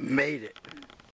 made it.